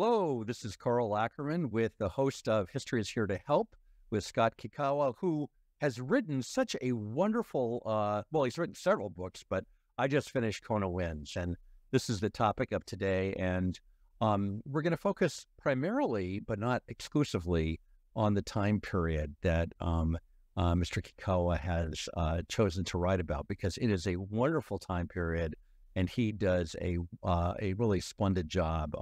Hello, this is Carl Ackerman with the host of History is Here to Help with Scott Kikkawa, who has written such a wonderful, well, he's written several books, but I just finished Kona Winds, and this is the topic of today. And we're going to focus primarily, but not exclusively, on the time period that Mr. Kikkawa has chosen to write about, because it is a wonderful time period, and he does a really splendid job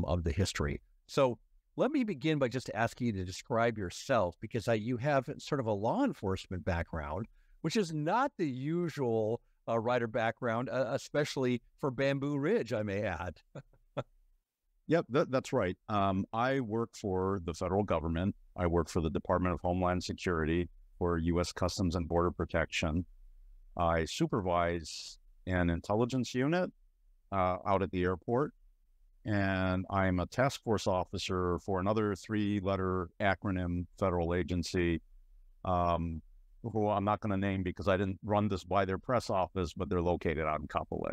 of the history. So let me begin by just asking you to describe yourself, because you have sort of a law enforcement background, which is not the usual writer background, especially for Bamboo Ridge, I may add. Yep, that's right. I work for the federal government. I work for the Department of Homeland Security for U.S. Customs and Border Protection. I supervise an intelligence unit out at the airport. And I'm a task force officer for another three-letter acronym federal agency, who I'm not going to name because I didn't run this by their press office, but they're located out in Kapolei.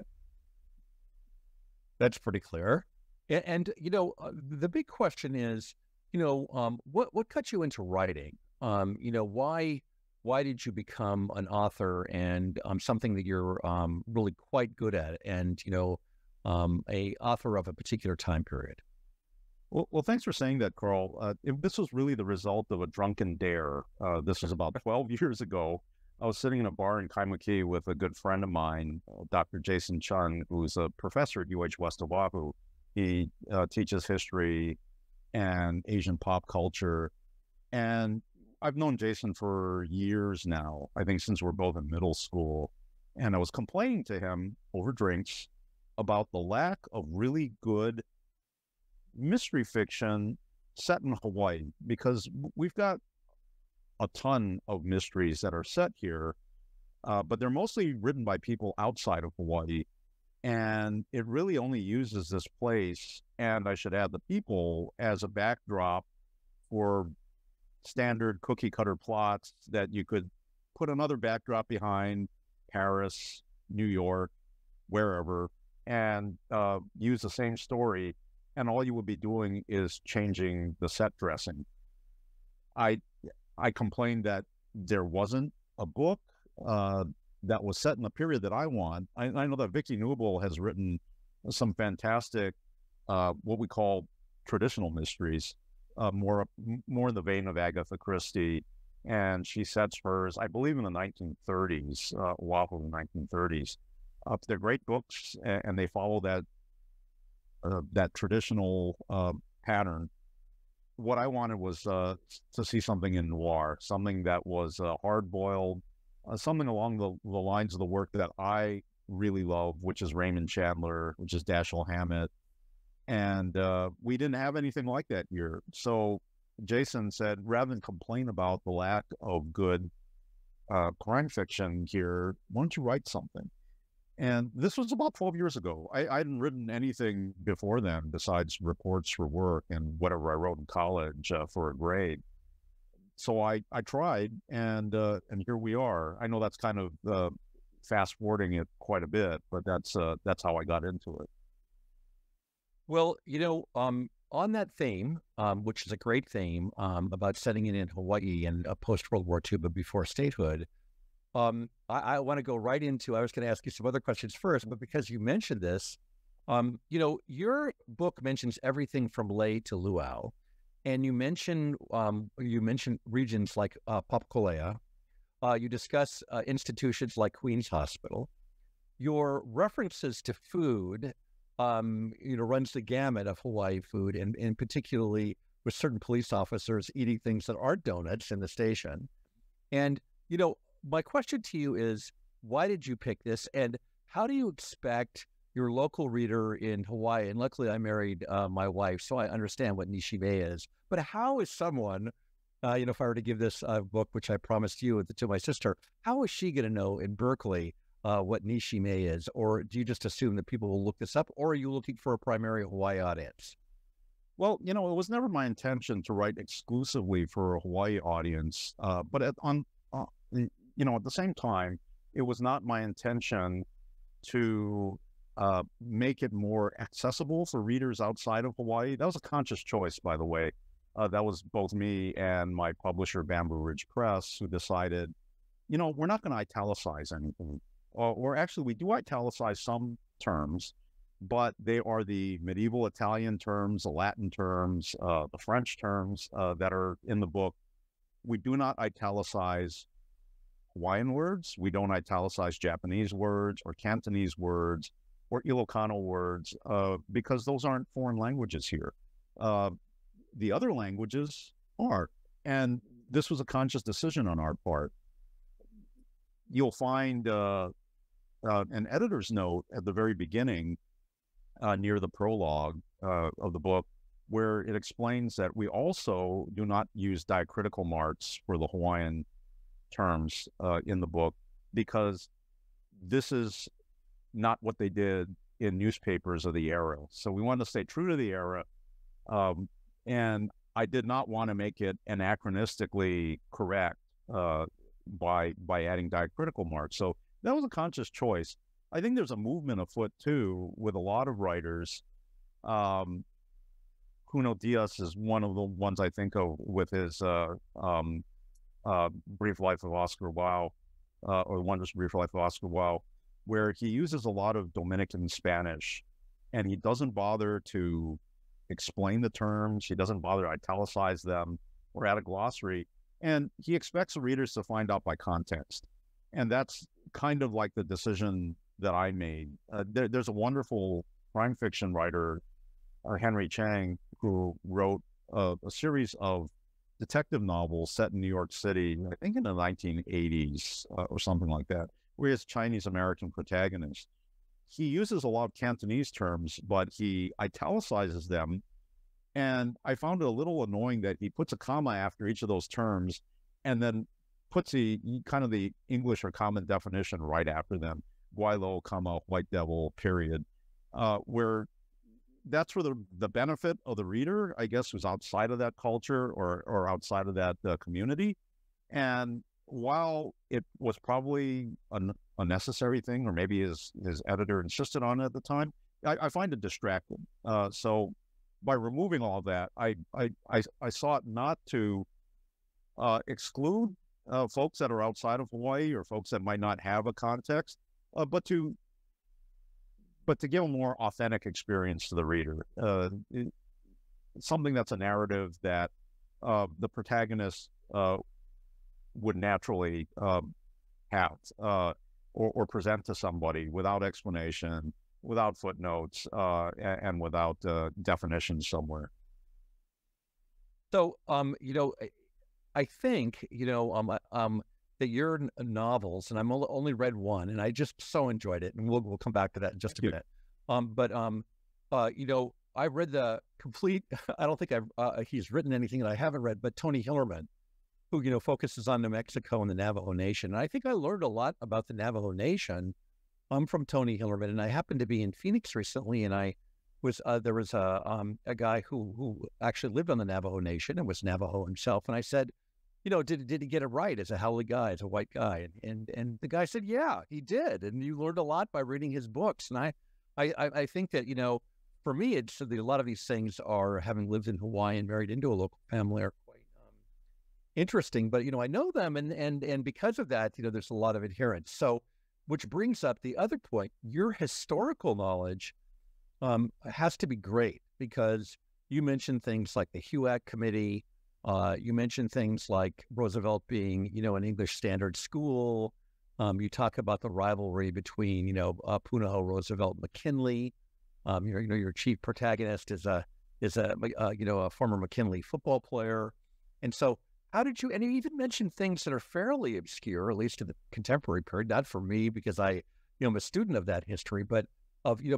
That's pretty clear. And you know, the big question is, you know, what got you into writing? You know, why did you become an author, and something that you're really quite good at, and, you know, a author of a particular time period? Well, thanks for saying that, Carl. This was really the result of a drunken dare. This was about 12 years ago. I was sitting in a bar in Kaimuki with a good friend of mine, Dr. Jason Chung, who's a professor at UH West Oahu. He teaches history and Asian pop culture. And I've known Jason for years now, I think since we're both in middle school. And I was complaining to him over drinks about the lack of really good mystery fiction set in Hawaii, because we've got a ton of mysteries that are set here, but they're mostly written by people outside of Hawaii. And it really only uses this place, and I should add the people, as a backdrop for standard cookie cutter plots that you could put another backdrop behind, Paris, New York, wherever, and use the same story, and all you would be doing is changing the set dressing. I complained that there wasn't a book that was set in the period that I want. I know that Vicki Newbell has written some fantastic, what we call traditional mysteries, more in the vein of Agatha Christie, and she sets hers, I believe, in the 1930s, Oahu in the 1930s. They're great books, and they follow that that traditional pattern. What I wanted was to see something in noir, something that was hard-boiled, something along the lines of the work that I really love, which is Raymond Chandler, which is Dashiell Hammett. And we didn't have anything like that here. So Jason said, rather than complain about the lack of good crime fiction here, why don't you write something? And this was about 12 years ago. I hadn't written anything before then besides reports for work and whatever I wrote in college for a grade. So I tried, and here we are. I know that's kind of fast forwarding it quite a bit, but that's how I got into it. Well, you know, on that theme, which is a great theme, about setting it in Hawaii and post-World War II, but before statehood, I want to go right into, I was going to ask you some other questions first, but because you mentioned this, you know, your book mentions everything from lei to luau, and you mention regions like Papakolea. You discuss institutions like Queen's Hospital. Your references to food, you know, runs the gamut of Hawaii food, and particularly with certain police officers eating things that aren't donuts in the station. And, you know, my question to you is, why did you pick this, and how do you expect your local reader in Hawaii? And luckily I married my wife, so I understand what Nishime is, but how is someone, you know, if I were to give this book, which I promised you to my sister, how is she going to know in Berkeley what Nishime is? Or do you just assume that people will look this up, or are you looking for a primary Hawaii audience? Well, you know, it was never my intention to write exclusively for a Hawaii audience, but at the same time, it was not my intention to make it more accessible for readers outside of Hawaii. That was a conscious choice, by the way. That was both me and my publisher, Bamboo Ridge Press, who decided, you know, we're not going to italicize anything. Or actually, we do italicize some terms, but they are the medieval Italian terms, the Latin terms, the French terms that are in the book. We do not italicize Hawaiian words. We don't italicize Japanese words or Cantonese words or Ilocano words because those aren't foreign languages here. The other languages are, and this was a conscious decision on our part. You'll find an editor's note at the very beginning near the prologue of the book, where it explains that we also do not use diacritical marks for the Hawaiian terms in the book, because this is not what they did in newspapers of the era. So we wanted to stay true to the era, and I did not want to make it anachronistically correct by adding diacritical marks. So that was a conscious choice. I think there's a movement afoot too with a lot of writers. Junot Díaz is one of the ones I think of with his Brief Life of Oscar Wilde, or The Wondrous Brief Life of Oscar Wilde, where he uses a lot of Dominican Spanish, and he doesn't bother to explain the terms. He doesn't bother to italicize them or add a glossary, and he expects the readers to find out by context. And that's kind of like the decision that I made. There's a wonderful crime fiction writer, Henry Chang, who wrote a series of detective novels set in New York City, I think in the 1980s or something like that, where he has Chinese-American protagonists. He uses a lot of Cantonese terms, but he italicizes them. And I found it a little annoying that he puts a comma after each of those terms and then puts the English or common definition right after them. Guaylo, comma, white devil, period. Where that's for the benefit of the reader, I guess, who's outside of that culture or outside of that community. And while it was probably a necessary thing, or maybe his editor insisted on it at the time, I find it distracting. So by removing all that, I sought not to exclude folks that are outside of Hawaii or folks that might not have a context, but to give a more authentic experience to the reader. Something that's a narrative that the protagonist would naturally have or present to somebody without explanation, without footnotes, and without definitions somewhere. So, I think, that your novels, and I'm only read one, and I just so enjoyed it, and we'll come back to that in just a minute. I read the complete. I don't think he's written anything that I haven't read, but Tony Hillerman, who focuses on New Mexico and the Navajo Nation, and I think I learned a lot about the Navajo Nation. I'm from Tony Hillerman, and I happened to be in Phoenix recently, and I was there was a guy who actually lived on the Navajo Nation and was Navajo himself, and I said, did he get it right as a Howley guy, as a white guy? And the guy said, yeah, he did. And you learned a lot by reading his books. And I think that, for me, it's a lot of these things are, having lived in Hawaii and married into a local family, are quite interesting. But, I know them. And because of that, there's a lot of adherence. So, which brings up the other point, your historical knowledge has to be great, because you mentioned things like the HUAC committee. You mentioned things like Roosevelt being, an English standard school. You talk about the rivalry between, Punahou, Roosevelt, McKinley. Your chief protagonist is a former McKinley football player. And so how did you, and you even mentioned things that are fairly obscure, at least in the contemporary period, not for me, because I, I'm a student of that history, but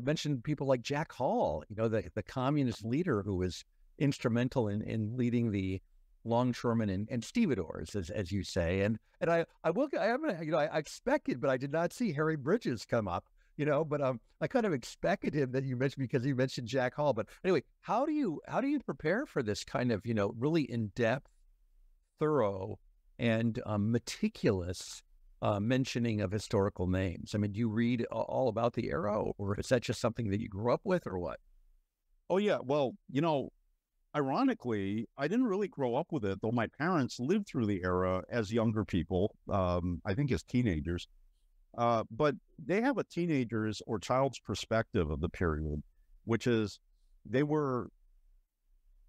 mentioned people like Jack Hall, the communist leader who was instrumental in leading the longshoremen and stevedores, as you say, and I expected, but I did not see Harry Bridges come up, but I kind of expected him that you mentioned, because you mentioned Jack Hall. But anyway, how do you prepare for this kind of really in-depth, thorough, and meticulous mentioning of historical names? I mean, do you read all about the era, or is that just something that you grew up with, or what? Oh, yeah. Well, you know, ironically, I didn't really grow up with it, though my parents lived through the era as younger people, I think as teenagers. But they have a teenager's or child's perspective of the period, which is they were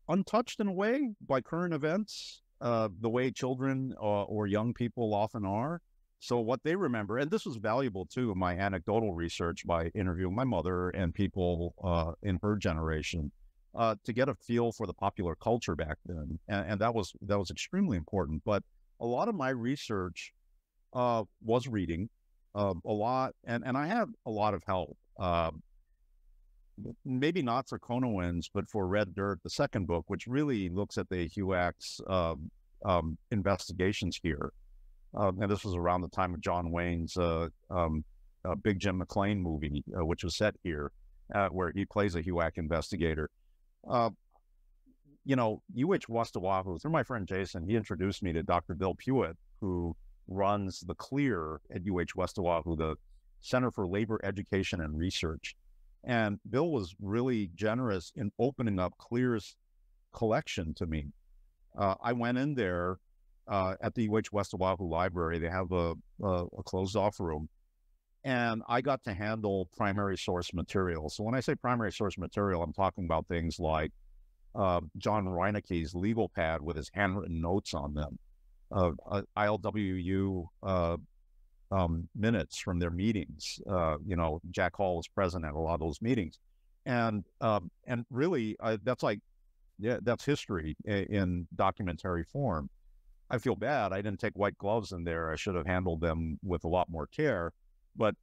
untouched in a way by current events, the way children or young people often are. So what they remember, and this was valuable too, my anecdotal research by interviewing my mother and people in her generation to get a feel for the popular culture back then. And that was extremely important. But a lot of my research was reading a lot, and I had a lot of help. Maybe not for Kona Winds, but for Red Dirt, the second book, which really looks at the HUAC's investigations here. And this was around the time of John Wayne's Big Jim McLean movie, which was set here, where he plays a HUAC investigator. You know, UH West Oahu, through my friend Jason, he introduced me to Dr. Bill Pewitt, who runs the CLEAR at UH West Oahu, the Center for Labor Education and Research. And Bill was really generous in opening up CLEAR's collection to me. I went in there at the UH West Oahu Library. They have a closed-off room. And I got to handle primary source material. So when I say primary source material, I'm talking about things like John Reinecke's legal pad with his handwritten notes on them, ILWU minutes from their meetings. You know, Jack Hall was present at a lot of those meetings. And really, that's like, yeah, that's history in documentary form. I feel bad. I didn't take white gloves in there. I should have handled them with a lot more care, but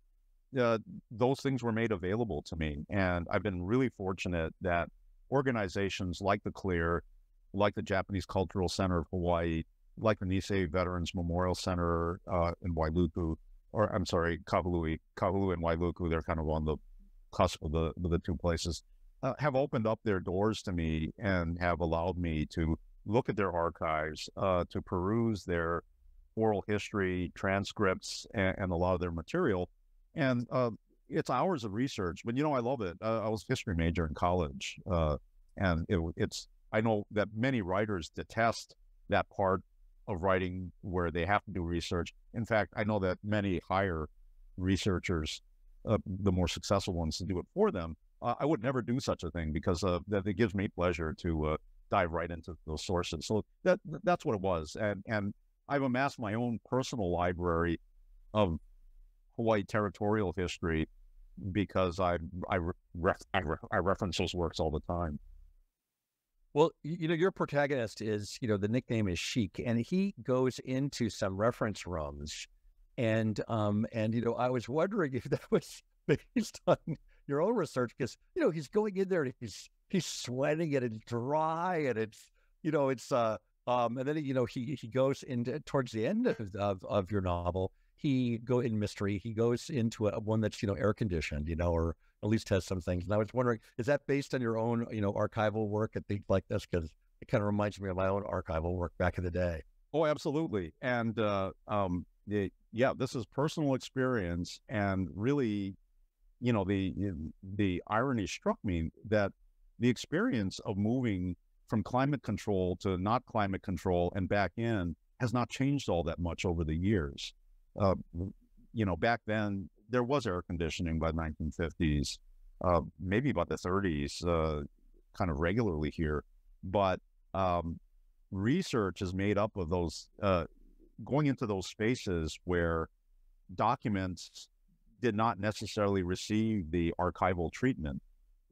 those things were made available to me. And I've been really fortunate that organizations like the CLEAR, like the Japanese Cultural Center of Hawaii, like the Nisei Veterans Memorial Center in Wailuku, or I'm sorry, Kahului and Wailuku, they're kind of on the cusp of the two places, have opened up their doors to me and have allowed me to look at their archives, to peruse their oral history, transcripts, and a lot of their material. And it's hours of research, but you know, I love it. I was a history major in college, and it's, I know that many writers detest that part of writing where they have to do research. In fact, I know that many hire researchers, the more successful ones, to do it for them. I would never do such a thing because that it gives me pleasure to dive right into those sources. So that's what it was. And I've amassed my own personal library of Hawaii territorial history because I reference those works all the time. Well, you know, your protagonist is, you know, the nickname is Sheik, and he goes into some reference rooms, and you know, I was wondering if that was based on your own research, because you know, he's going in there and he's sweating and it's dry and it's, you know, it's and then, you know, he goes into, towards the end of your novel, he goes into one that's, you know, air conditioned, you know, or at least has some things. And I was wondering, is that based on your own, you know, archival work and things like this? Because it kind of reminds me of my own archival work back in the day. Oh, absolutely. And yeah, this is personal experience. And really, you know, the irony struck me that the experience of moving from climate control to not climate control and back in has not changed all that much over the years. You know, back then there was air conditioning by the 1950s, maybe by the 30s, kind of regularly here. But research is made up of those, going into those spaces where documents did not necessarily receive the archival treatment.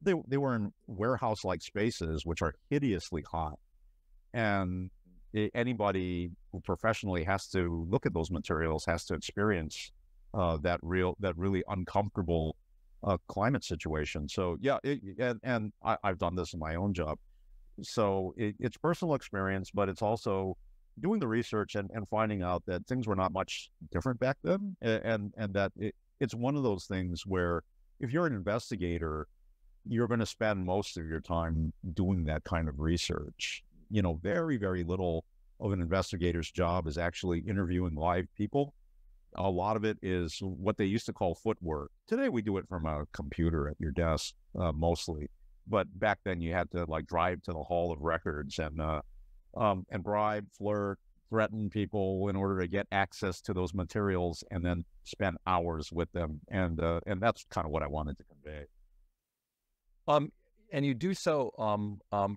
They were in warehouse-like spaces, which are hideously hot. And anybody who professionally has to look at those materials has to experience that really uncomfortable climate situation. So yeah, I've done this in my own job. So it's personal experience, but it's also doing the research and finding out that things were not much different back then. And that it's one of those things where if you're an investigator, you're going to spend most of your time doing that kind of research. You know, very, very little of an investigator's job is actually interviewing live people. A lot of it is what they used to call footwork. Today we do it from a computer at your desk mostly, but back then you had to like drive to the Hall of Records and bribe, flirt, threaten people in order to get access to those materials, and then spend hours with them. And that's kind of what I wanted to convey. And you do so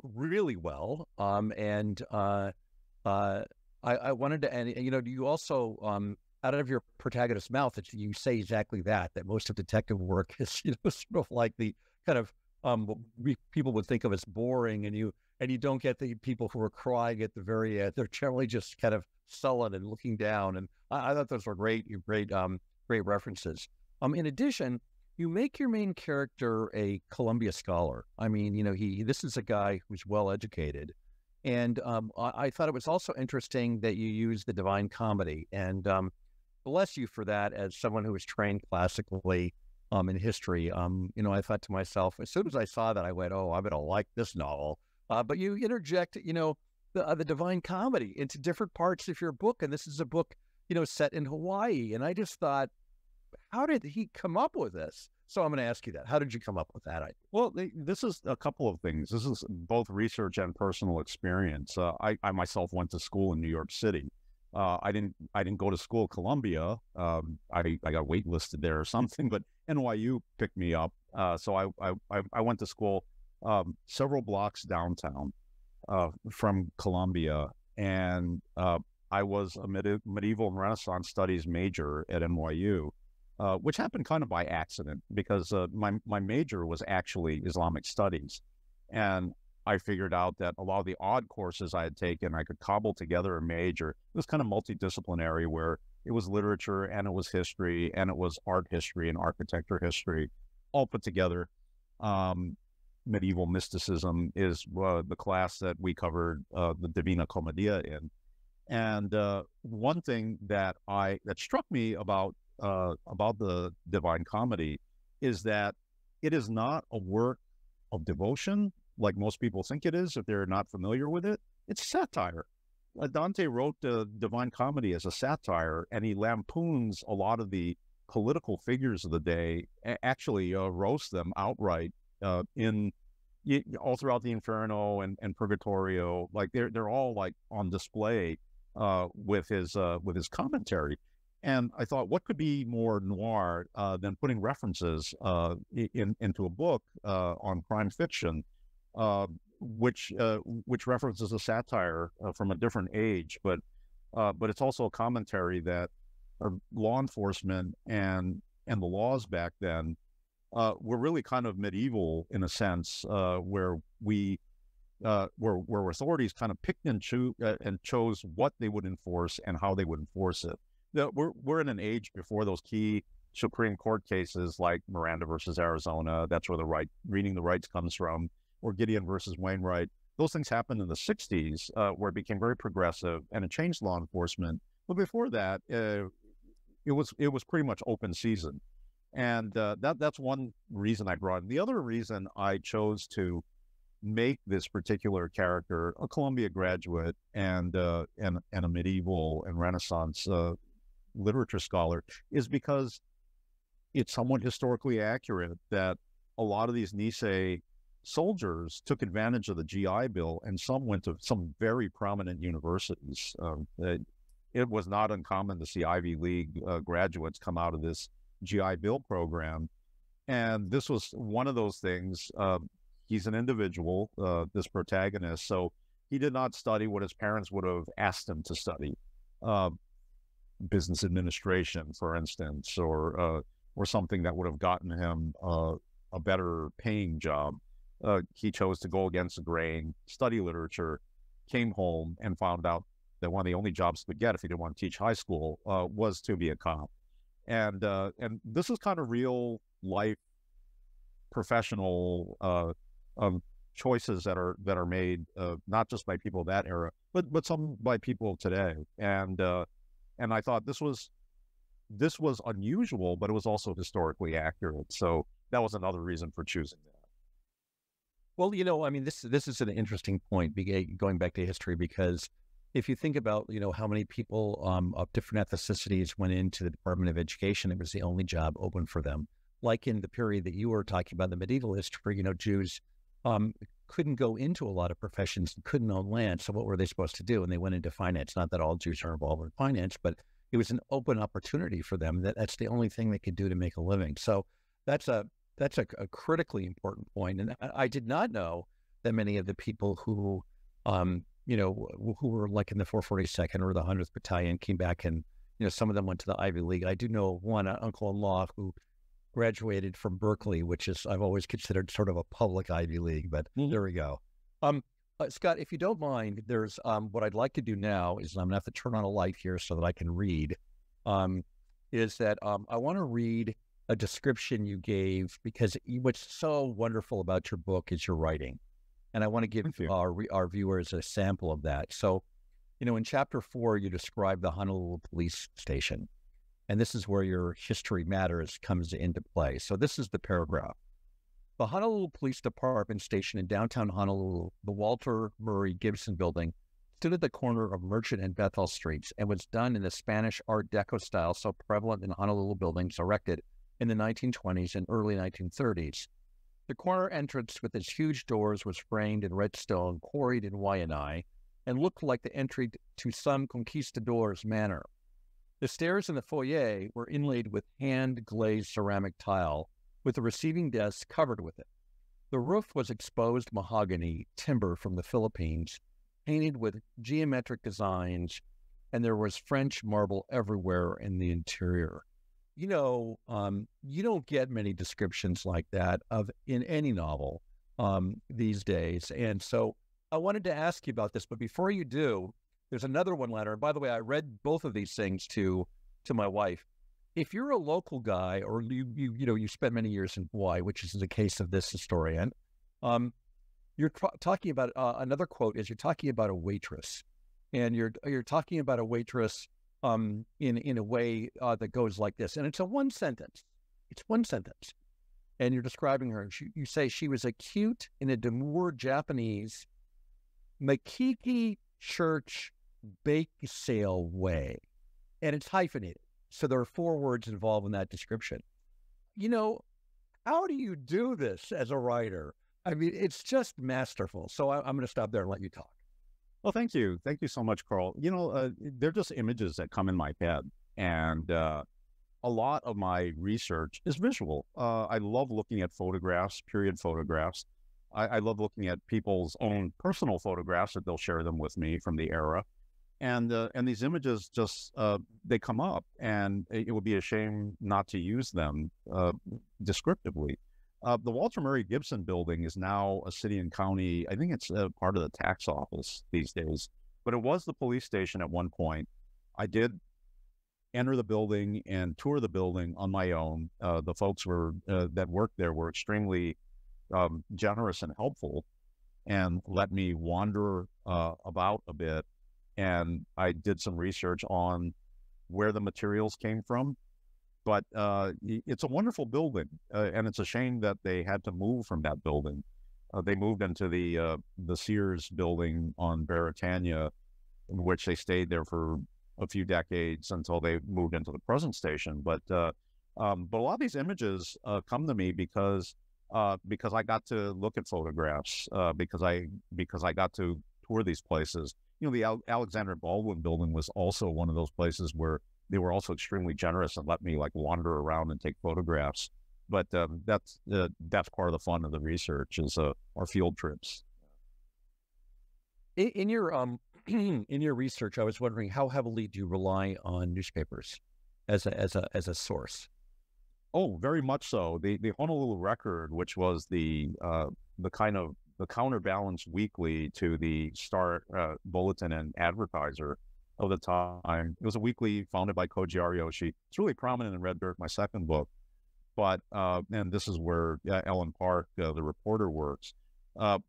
really well. I wanted to, and you know, you also out of your protagonist's mouth, you say exactly that most of detective work is, you know, sort of like the kind of what people would think of as boring, and you don't get the people who are crying at the very end. They're generally just kind of sullen and looking down. And I thought those were great references. In addition, you make your main character a Columbia scholar. I mean, you know, this is a guy who's well educated. And I thought it was also interesting that you use the Divine Comedy, and bless you for that as someone who was trained classically in history. You know, I thought to myself, as soon as I saw that, I went, oh, I'm going to like this novel. But you interject, you know, the Divine Comedy into different parts of your book. And this is a book, you know, set in Hawaii. And I just thought, how did he come up with this? So I'm going to ask you that. How did you come up with that idea? Well, this is a couple of things. This is both research and personal experience. I myself went to school in New York City. I didn't go to school at Columbia. I got waitlisted there or something, but NYU picked me up. So I went to school several blocks downtown from Columbia, and I was a medieval and Renaissance studies major at NYU. Which happened kind of by accident, because my major was actually Islamic studies. And I figured out that a lot of the odd courses I had taken, I could cobble together a major. It was kind of multidisciplinary, where it was literature and it was history and it was art history and architecture history, all put together. Medieval mysticism is the class that we covered the Divina Comedia in. And one thing that struck me about the Divine Comedy is that it is not a work of devotion like most people think it is if they're not familiar with it. It's satire. Dante wrote the Divine Comedy as a satire, and he lampoons a lot of the political figures of the day, actually roasts them outright all throughout the Inferno and Purgatorio. Like they're all like on display with his commentary. And I thought, what could be more noir than putting references into a book on crime fiction, which references a satire from a different age, but it's also a commentary that law enforcement and the laws back then were really kind of medieval in a sense, where authorities kind of picked and chose what they would enforce and how they would enforce it. We're in an age before those key Supreme Court cases like Miranda versus Arizona. That's where reading the rights comes from, or Gideon versus Wainwright. Those things happened in the 60s, where it became very progressive and it changed law enforcement. But before that, it was pretty much open season. And that's one reason I brought it. The other reason I chose to make this particular character a Columbia graduate and a medieval and Renaissance literature scholar is because it's somewhat historically accurate that a lot of these Nisei soldiers took advantage of the GI Bill, and some went to some very prominent universities. It was not uncommon to see Ivy League graduates come out of this GI Bill program. And this was one of those things. He's an individual, this protagonist, so he did not study what his parents would have asked him to study. Business administration, for instance, or something that would have gotten him a better paying job. He chose to go against the grain, study literature, came home and found out that one of the only jobs he could get if he didn't want to teach high school was to be a cop. And this is kind of real life professional choices that are made not just by people of that era, but some by people today. And I thought this was unusual, but it was also historically accurate. So that was another reason for choosing that. Well, you know, I mean, this is an interesting point, going back to history, because if you think about, you know, how many people of different ethnicities went into the Department of Education, it was the only job open for them. Like in the period that you were talking about, the medieval history, you know, Jews couldn't go into a lot of professions, couldn't own land. So what were they supposed to do? And they went into finance. Not that all Jews are involved in finance, but it was an open opportunity for them. That's the only thing they could do to make a living. So that's a critically important point. And I did not know that many of the people who, you know, who were like in the 442nd or the 100th Battalion came back, and, you know, some of them went to the Ivy League. I do know one uncle-in-law who graduated from Berkeley, which is, I've always considered sort of a public Ivy League, but there we go. Scott, if you don't mind, there's what I'd like to do now is, I'm going to have to turn on a light here so that I can read, is that I want to read a description you gave, because what's so wonderful about your book is your writing. And I want to give our viewers a sample of that. So, you know, in chapter 4, you describe the Honolulu police station. And this is where your history matters comes into play. So this is the paragraph. The Honolulu Police Department station in downtown Honolulu, the Walter Murray Gibson Building, stood at the corner of Merchant and Bethel Streets and was done in the Spanish Art Deco style so prevalent in Honolulu buildings erected in the 1920s and early 1930s. The corner entrance with its huge doors was framed in red stone, quarried in Waianae, and looked like the entry to some conquistador's manor. The stairs and the foyer were inlaid with hand-glazed ceramic tile, with the receiving desk covered with it. The roof was exposed mahogany timber from the Philippines, painted with geometric designs, and there was French marble everywhere in the interior. You know, you don't get many descriptions like that of in any novel these days. And so I wanted to ask you about this, but before you do, there's another one-liner. And by the way, I read both of these things to my wife. If you're a local guy, or you know, you spent many years in Hawaii, which is the case of this historian, you're talking about another quote is you're talking about a waitress, and you're talking about a waitress in a way that goes like this. And it's a one sentence. It's one sentence. And you're describing her. You say she was acute in a demure Japanese Makiki church bake sale way. And it's hyphenated. So there are 4 words involved in that description. You know, how do you do this as a writer? I mean, it's just masterful. So I'm going to stop there and let you talk. Well, thank you. Thank you so much, Carl. You know, they're just images that come in my head. And a lot of my research is visual. I love looking at photographs, period photographs. I love looking at people's own personal photographs that they'll share them with me from the era. And these images just, they come up, and it would be a shame not to use them descriptively. The Walter Murray Gibson Building is now a city and county. I think it's a part of the tax office these days, but it was the police station at one point. I did enter the building and tour the building on my own. The folks were that worked there were extremely generous and helpful, and let me wander about a bit. And I did some research on where the materials came from. But it's a wonderful building, and it's a shame that they had to move from that building. They moved into the Sears building on Baratania, in which they stayed there for a few decades until they moved into the present station. But a lot of these images come to me because I got to look at photographs, because I got to tour these places. You know, the Alexander Baldwin Building was also one of those places where they were also extremely generous and let me like wander around and take photographs. But that's part of the fun of the research is our field trips. In your in your research, I was wondering, how heavily do you rely on newspapers as a source? Oh, very much so. The Honolulu Record, which was the kind of the counterbalance weekly to the Star Bulletin and Advertiser of the time. It was a weekly founded by Koji Ariyoshi. It's really prominent in Red Dirt, my second book. But, and this is where Ellen Park, the reporter, works. You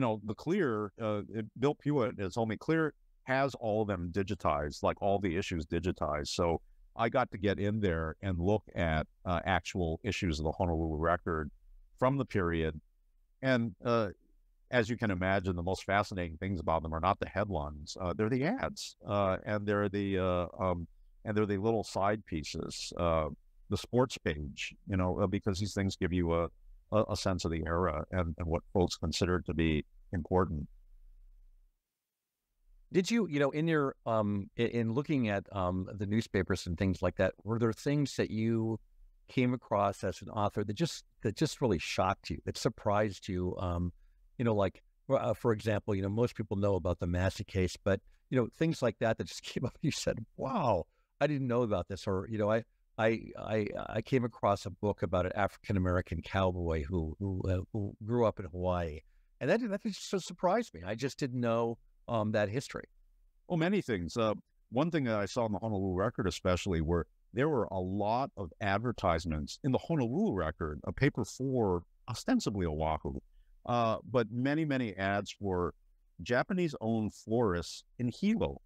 know, the Clear, Bill Pewitt has told me, Clear has all of them digitized, like all the issues digitized. So I got to get in there and look at actual issues of the Honolulu Record from the period. And as you can imagine, the most fascinating things about them are not the headlines. They're the ads, and they're the little side pieces, the sports page, you know, because these things give you a sense of the era and what folks considered to be important. Did you, you know, in your in looking at the newspapers and things like that, were there things that you came across as an author that just really shocked you, that surprised you? You know, like, for example, you know, most people know about the Massey case, but, you know, things like that just came up. You said, wow, I didn't know about this. Or, you know, I came across a book about an African-American cowboy who grew up in Hawaii. And that just surprised me. I just didn't know that history. Well, many things. One thing that I saw in the Honolulu Record especially were there were a lot of advertisements in the Honolulu Record, a paper for ostensibly Oahu, but many, many ads for Japanese-owned florists in Hilo,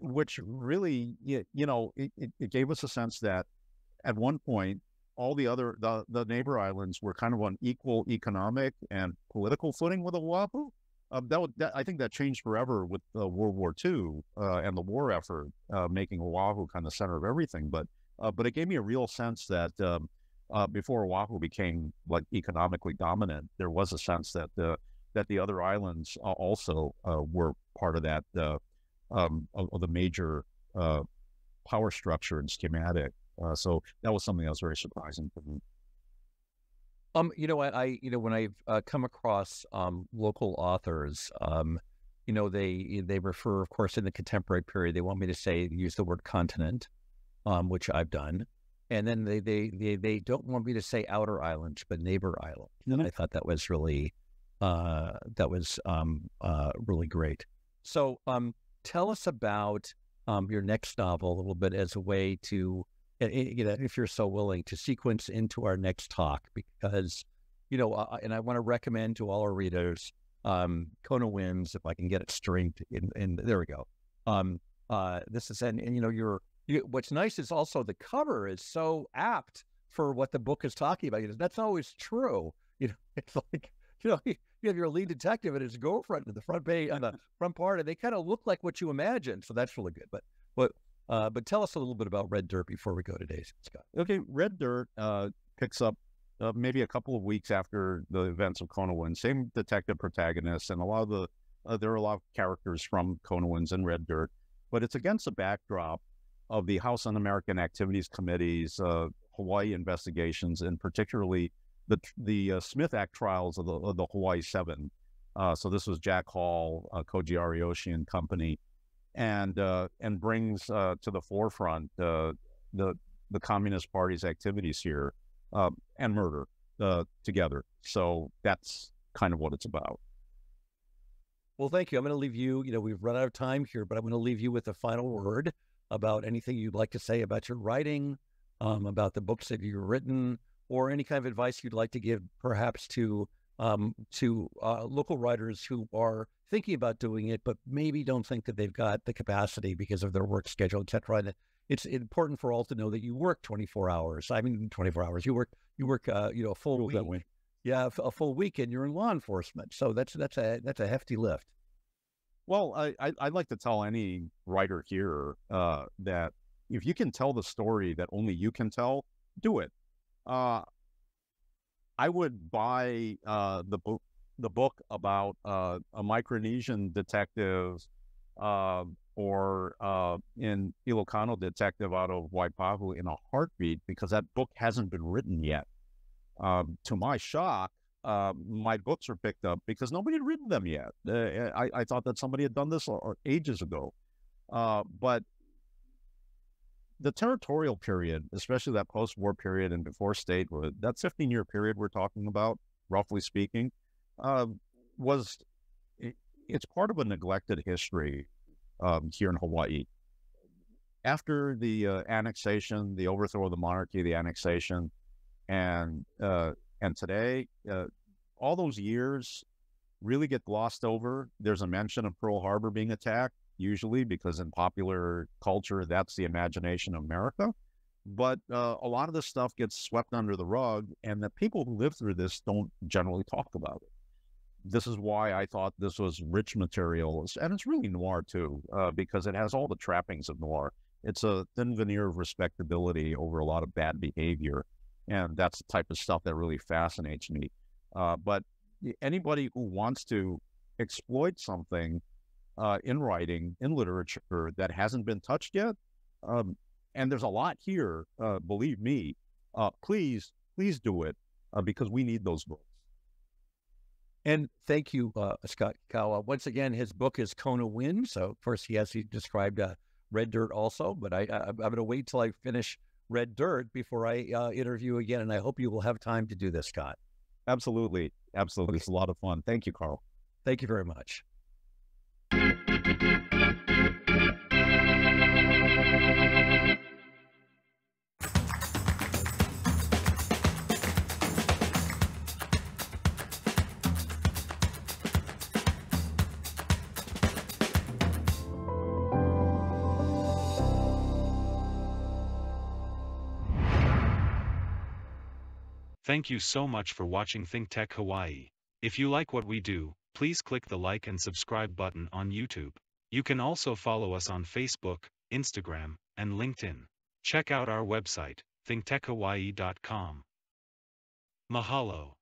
which really, you know, it gave us a sense that at one point, all the other, the neighbor islands were kind of on equal economic and political footing with Oahu. I think that changed forever with World War II and the war effort, making Oahu kind of the center of everything. But it gave me a real sense that before Oahu became like economically dominant, there was a sense that the other islands also were part of that of the major power structure and schematic. So that was something that was very surprising for me. You know, when I've come across local authors, you know, they refer, of course, in the contemporary period, they want me to say, use the word continent, which I've done. And then they don't want me to say outer island, but neighbor island. And I thought that was really, really great. So tell us about your next novel a little bit as a way to, you know, if you're so willing, to sequence into our next talk, because, you know, and I want to recommend to all our readers, Kona Winds, if I can get it straight in there we go. This is, and you know, what's nice is also the cover is so apt for what the book is talking about. You know, that's always true. You know, it's like, you know, you have your lead detective and his girlfriend in the front page, on the front part, and they kind of look like what you imagine. So that's really good. But tell us a little bit about Red Dirt before we go today, Scott. Okay, Red Dirt picks up maybe a couple of weeks after the events of Kona Winds. Same detective protagonist, and a lot of the there are a lot of characters from Kona Winds and Red Dirt, but it's against the backdrop of the House Un-American Activities Committee's Hawaii investigations, and particularly the Smith Act trials of the Hawaii Seven. So this was Jack Hall, Koji Ariyoshi and company. And brings to the forefront the Communist Party's activities here and murder together. So that's kind of what it's about. Well, thank you. I'm going to leave you, you know, we've run out of time here, but I'm going to leave you with a final word about anything you'd like to say about your writing, about the books that you've written, or any kind of advice you'd like to give perhaps to local writers who are thinking about doing it, but maybe don't think that they've got the capacity because of their work schedule, et cetera. And it's important for all to know that you work 24 hours. I mean, 24 hours. You work, you know, a full week. That way. Yeah, a full week, and you're in law enforcement. So that's a hefty lift. Well, I'd like to tell any writer here that if you can tell the story that only you can tell, do it. I would buy the book about a Micronesian detective or an Ilocano detective out of Waipahu in a heartbeat, because that book hasn't been written yet. To my shock, my books are picked up because nobody had written them yet. I thought that somebody had done this ages ago. But the territorial period, especially that post-war period and before statehood, that 15-year period we're talking about, roughly speaking, it's part of a neglected history here in Hawaii. After the annexation, the overthrow of the monarchy, the annexation, and today, all those years really get glossed over. There's a mention of Pearl Harbor being attacked, usually because in popular culture, that's the imagination of America. But a lot of this stuff gets swept under the rug, and the people who live through this don't generally talk about it. This is why I thought this was rich material. And it's really noir, too, because it has all the trappings of noir. It's a thin veneer of respectability over a lot of bad behavior. And that's the type of stuff that really fascinates me. But anybody who wants to exploit something in writing, in literature, that hasn't been touched yet, and there's a lot here, believe me, please do it, because we need those books. And thank you, Scott Kikkawa. Once again, his book is Kona Winds. So, of course, he described Red Dirt also, but I'm going to wait till I finish Red Dirt before I interview again, and I hope you will have time to do this, Scott. Absolutely. Absolutely. Okay. It's a lot of fun. Thank you, Carl. Thank you very much. Thank you so much for watching ThinkTech Hawaii. If you like what we do, please click the like and subscribe button on YouTube. You can also follow us on Facebook, Instagram, and LinkedIn. Check out our website, thinktechhawaii.com. Mahalo.